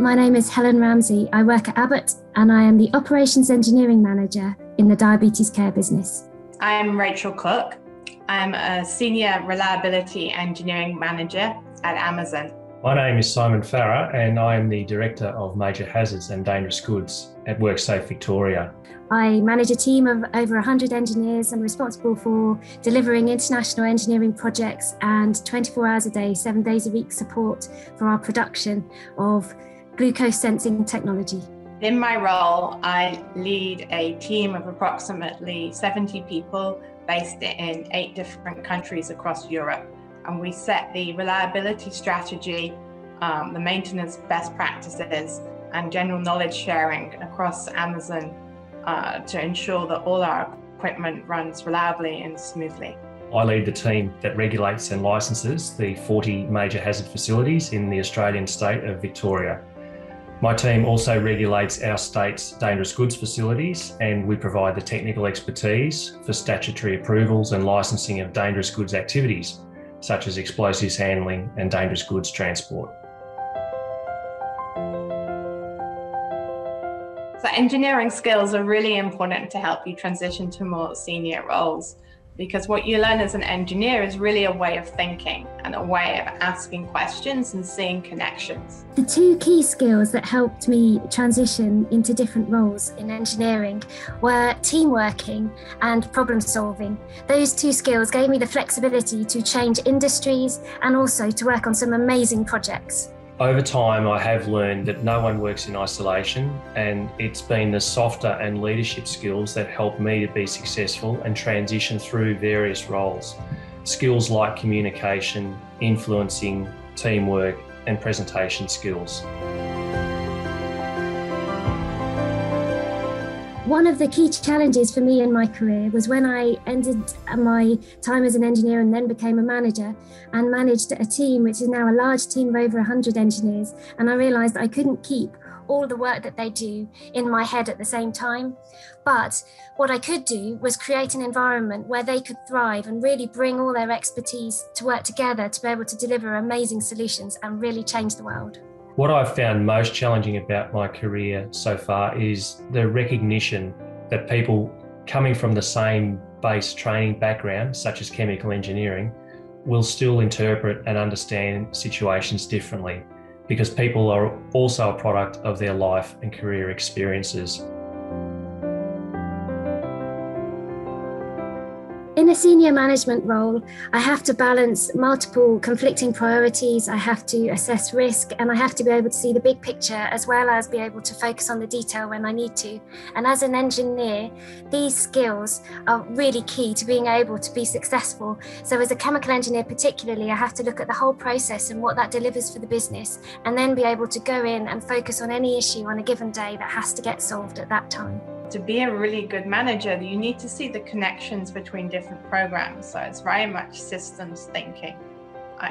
My name is Helen Ramsey. I work at Abbott and I am the Operations Engineering Manager in the Diabetes Care business. I'm Rachel Cook. I'm a Senior Reliability Engineering Manager at Amazon. My name is Simon Farrar and I am the Director of Major Hazards and Dangerous Goods at WorkSafe Victoria. I manage a team of over 100 engineers and responsible for delivering international engineering projects and 24 hours a day, 7 days a week support for our production of glucose sensing technology. In my role, I lead a team of approximately 70 people based in 8 different countries across Europe. And we set the reliability strategy, the maintenance best practices, and general knowledge sharing across Amazon to ensure that all our equipment runs reliably and smoothly. I lead the team that regulates and licenses the 40 major hazard facilities in the Australian state of Victoria. My team also regulates our state's dangerous goods facilities, and we provide the technical expertise for statutory approvals and licensing of dangerous goods activities, such as explosives handling and dangerous goods transport. So engineering skills are really important to help you transition to more senior roles, because what you learn as an engineer is really a way of thinking and a way of asking questions and seeing connections. The two key skills that helped me transition into different roles in engineering were team working and problem solving. Those two skills gave me the flexibility to change industries and also to work on some amazing projects. Over time, I have learned that no one works in isolation, and it's been the softer and leadership skills that helped me to be successful and transition through various roles. Skills like communication, influencing, teamwork, and presentation skills. One of the key challenges for me in my career was when I ended my time as an engineer and then became a manager and managed a team, which is now a large team of over 100 engineers. And I realised I couldn't keep all the work that they do in my head at the same time. But what I could do was create an environment where they could thrive and really bring all their expertise to work together to be able to deliver amazing solutions and really change the world. What I've found most challenging about my career so far is the recognition that people coming from the same base training background, such as chemical engineering, will still interpret and understand situations differently, because people are also a product of their life and career experiences. In a senior management role, I have to balance multiple conflicting priorities, I have to assess risk, and I have to be able to see the big picture as well as be able to focus on the detail when I need to. And as an engineer, these skills are really key to being able to be successful. So as a chemical engineer particularly, I have to look at the whole process and what that delivers for the business, and then be able to go in and focus on any issue on a given day that has to get solved at that time. To be a really good manager, you need to see the connections between different programs. So it's very much systems thinking.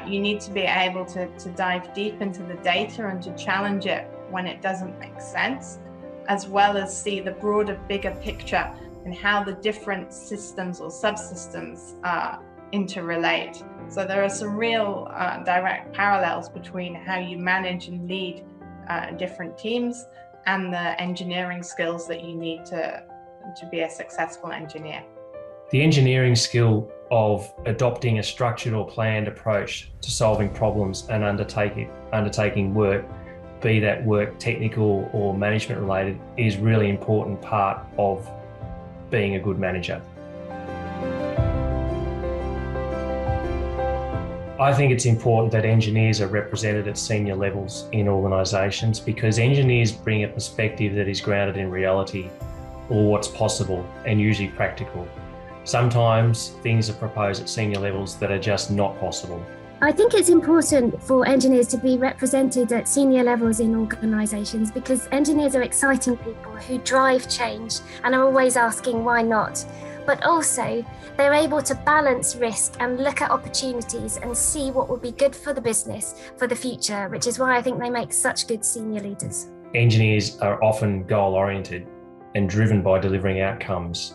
You need to be able to dive deep into the data and to challenge it when it doesn't make sense, as well as see the broader, bigger picture and how the different systems or subsystems interrelate. So there are some real direct parallels between how you manage and lead different teams and the engineering skills that you need to be a successful engineer. The engineering skill of adopting a structured or planned approach to solving problems and undertaking work, be that work technical or management related, is really important part of being a good manager. I think it's important that engineers are represented at senior levels in organisations, because engineers bring a perspective that is grounded in reality or what's possible and usually practical. Sometimes things are proposed at senior levels that are just not possible. I think it's important for engineers to be represented at senior levels in organisations, because engineers are exciting people who drive change and are always asking why not. But also, they're able to balance risk and look at opportunities and see what will be good for the business for the future, which is why I think they make such good senior leaders. Engineers are often goal-oriented and driven by delivering outcomes.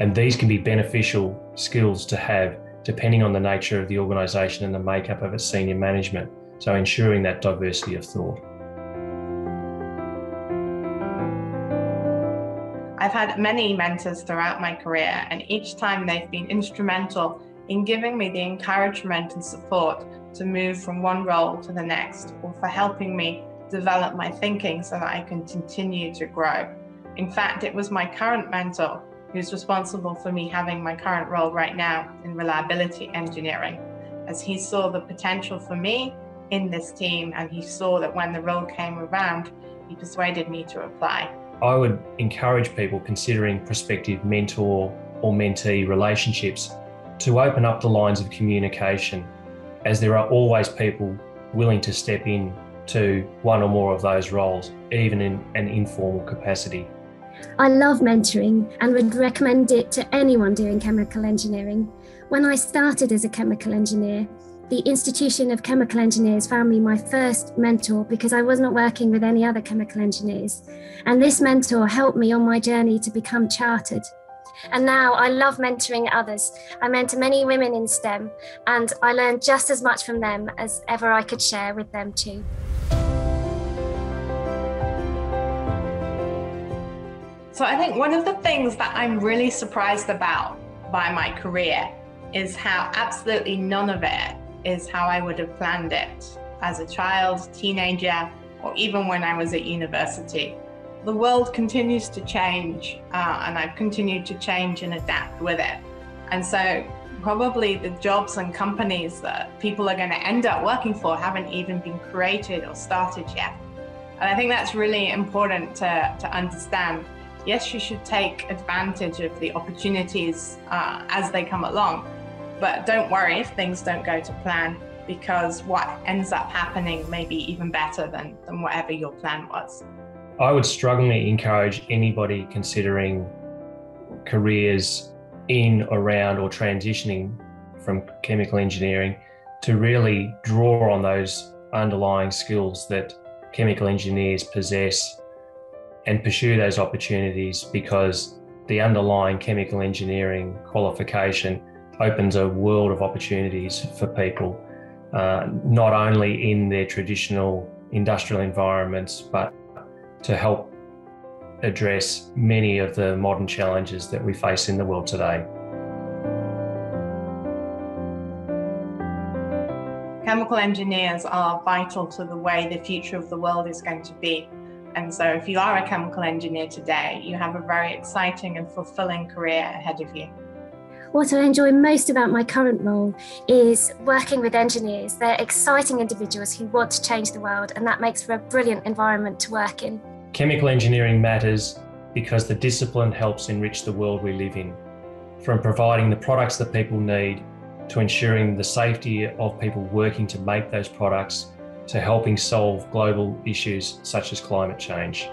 And these can be beneficial skills to have depending on the nature of the organisation and the makeup of its senior management, so ensuring that diversity of thought. had many mentors throughout my career, and each time they've been instrumental in giving me the encouragement and support to move from one role to the next, or for helping me develop my thinking so that I can continue to grow. In fact, it was my current mentor who's responsible for me having my current role right now in reliability engineering, as he saw the potential for me in this team, and he saw that when the role came around, he persuaded me to apply. I would encourage people considering prospective mentor or mentee relationships to open up the lines of communication, as there are always people willing to step in to one or more of those roles, even in an informal capacity. I love mentoring and would recommend it to anyone doing chemical engineering. When I started as a chemical engineer, the Institution of Chemical Engineers found me my first mentor because I was not working with any other chemical engineers. And this mentor helped me on my journey to become chartered. And now I love mentoring others. I mentor many women in STEM, and I learned just as much from them as ever I could share with them too. So I think one of the things that I'm really surprised about by my career is how absolutely none of it is how I would have planned it as a child, teenager, or even when I was at university. The world continues to change, and I've continued to change and adapt with it. And so probably the jobs and companies that people are going to end up working for haven't even been created or started yet. And I think that's really important to understand. Yes, you should take advantage of the opportunities as they come along, but don't worry if things don't go to plan, because what ends up happening may be even better than whatever your plan was. I would strongly encourage anybody considering careers in, around, or transitioning from chemical engineering to really draw on those underlying skills that chemical engineers possess and pursue those opportunities, because the underlying chemical engineering qualification opens a world of opportunities for people, not only in their traditional industrial environments, but to help address many of the modern challenges that we face in the world today. Chemical engineers are vital to the way the future of the world is going to be. And so if you are a chemical engineer today, you have a very exciting and fulfilling career ahead of you. What I enjoy most about my current role is working with engineers. They're exciting individuals who want to change the world, and that makes for a brilliant environment to work in. Chemical engineering matters because the discipline helps enrich the world we live in, from providing the products that people need, to ensuring the safety of people working to make those products, to helping solve global issues such as climate change.